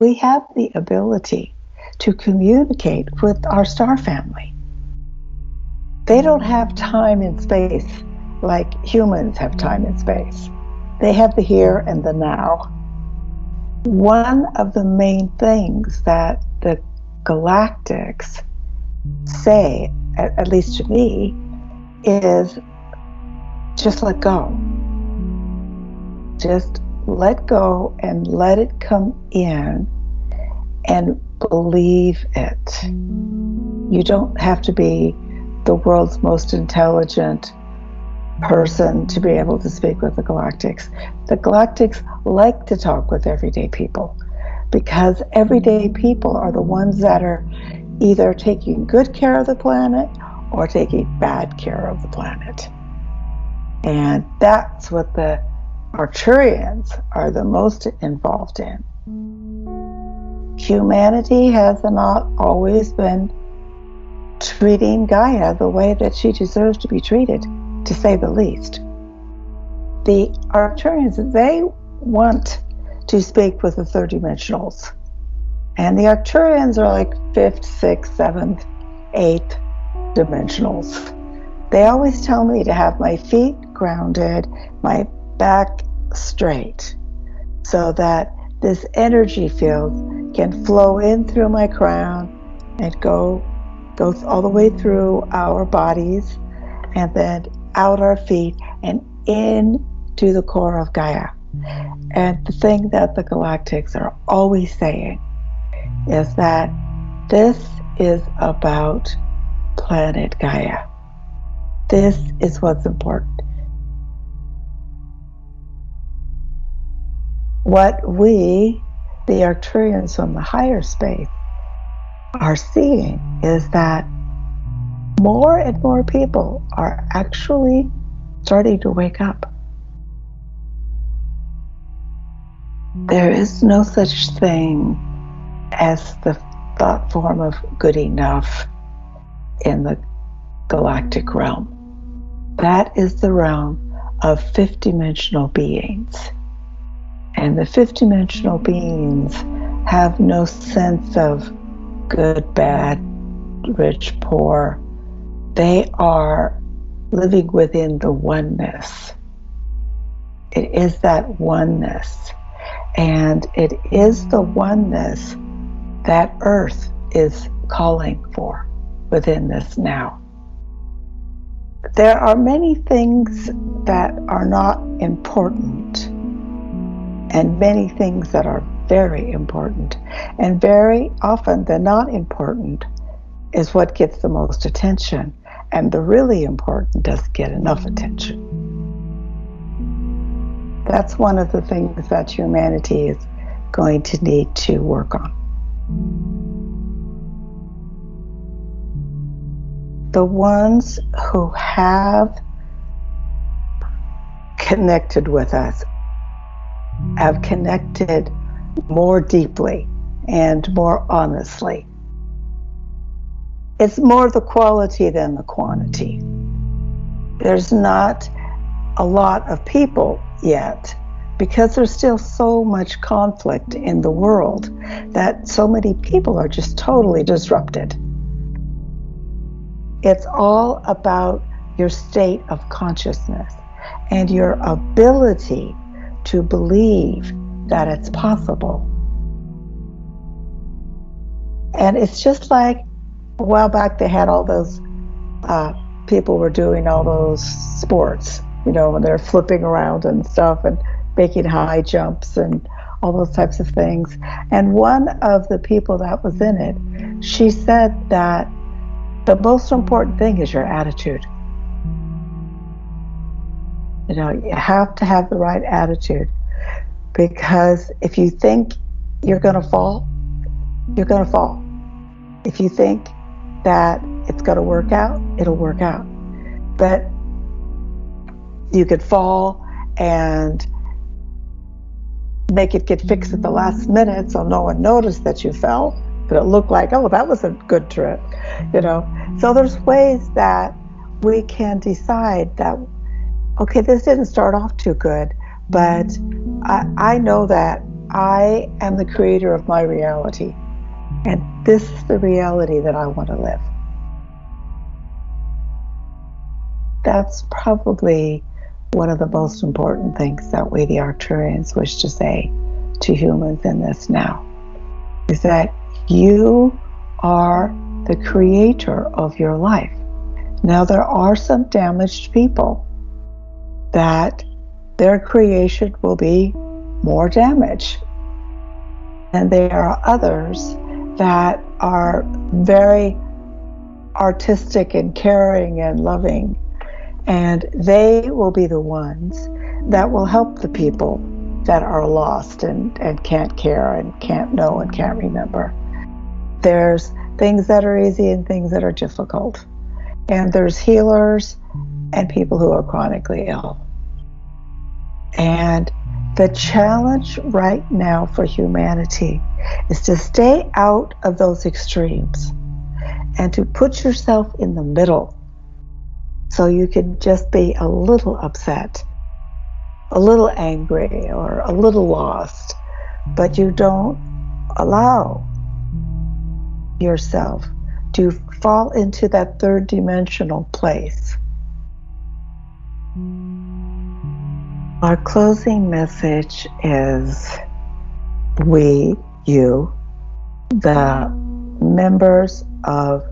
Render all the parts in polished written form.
We have the ability to communicate with our star family. They don't have time and space like humans have time and space. They have the here and the now. One of the main things that the Galactics say, at least to me, is just let go. Just let go and let it come in and believe it. You don't have to be the world's most intelligent person to be able to speak with the Galactics. The Galactics like to talk with everyday people because everyday people are the ones that are either taking good care of the planet or taking bad care of the planet. And that's what the Arcturians are the most involved in. Humanity has not always been treating Gaia the way that she deserves to be treated, to say the least. The Arcturians, they want to speak with the third dimensionals. And the Arcturians are like 5th, 6th, 7th, 8th dimensionals. They always tell me to have my feet grounded, my back straight, so that this energy field can flow in through my crown and go all the way through our bodies and then out our feet and into the core of Gaia. And the thing that the Galactics are always saying is that this is about planet Gaia. This is what's important. What we, the Arcturians from the higher space, are seeing is that more and more people are actually starting to wake up. There is no such thing as the thought form of good enough in the galactic realm. That is the realm of fifth-dimensional beings. And the fifth-dimensional beings have no sense of good, bad, rich, poor. They are living within the oneness. It is that oneness. And it is the oneness that Earth is calling for within this now. There are many things that are not important, and many things that are very important. And very often the not important is what gets the most attention, and the really important doesn't get enough attention. That's one of the things that humanity is going to need to work on. The ones who have connected with us have connected more deeply and more honestly. It's more the quality than the quantity. There's not a lot of people yet because there's still so much conflict in the world that so many people are just totally disrupted. It's all about your state of consciousness and your ability to believe that it's possible. And it's just like a while back they had all those people were doing all those sports, you know, when they're flipping around and stuff and making high jumps and all those types of things. And one of the people that was in it, she said that the most important thing is your attitude. You know, you have to have the right attitude, because if you think you're going to fall, you're going to fall. If you think that it's going to work out, it'll work out. But you could fall and make it get fixed at the last minute so no one noticed that you fell, but it looked like, oh, that was a good trip, you know. So there's ways that we can decide that, okay, this didn't start off too good, but I know that I am the creator of my reality, and this is the reality that I want to live. That's probably one of the most important things that we, the Arcturians, wish to say to humans in this now, is that you are the creator of your life. Now, there are some damaged people that their creation will be more damage. And there are others that are very artistic and caring and loving, and they will be the ones that will help the people that are lost and can't care and can't know and can't remember. There's things that are easy and things that are difficult. And there's healers and people who are chronically ill. And the challenge right now for humanity is to stay out of those extremes and to put yourself in the middle, so you can just be a little upset, a little angry, or a little lost, but you don't allow yourself to fall into that third dimensional place. Our closing message is we, you, the members of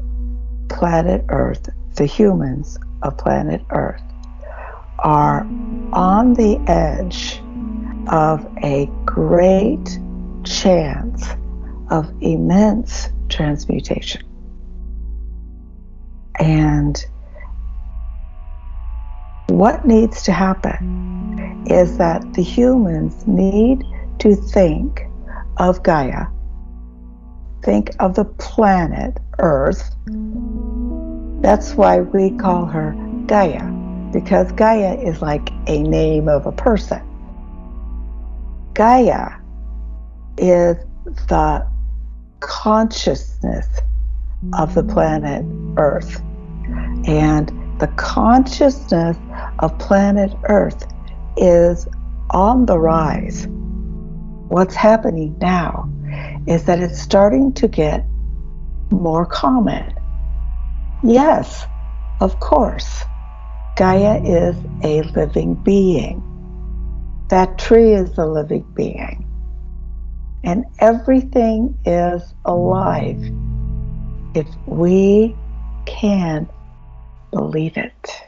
planet Earth, the humans of planet Earth, are on the edge of a great chance of immense transmutation. And what needs to happen is that the humans need to think of Gaia, think of the planet Earth. That's why we call her Gaia, because Gaia is like a name of a person. Gaia is the consciousness of the planet Earth. And the consciousness of planet Earth is on the rise. What's happening now is that it's starting to get more common. Yes, of course, Gaia is a living being. That tree is a living being. And everything is alive if we can believe it.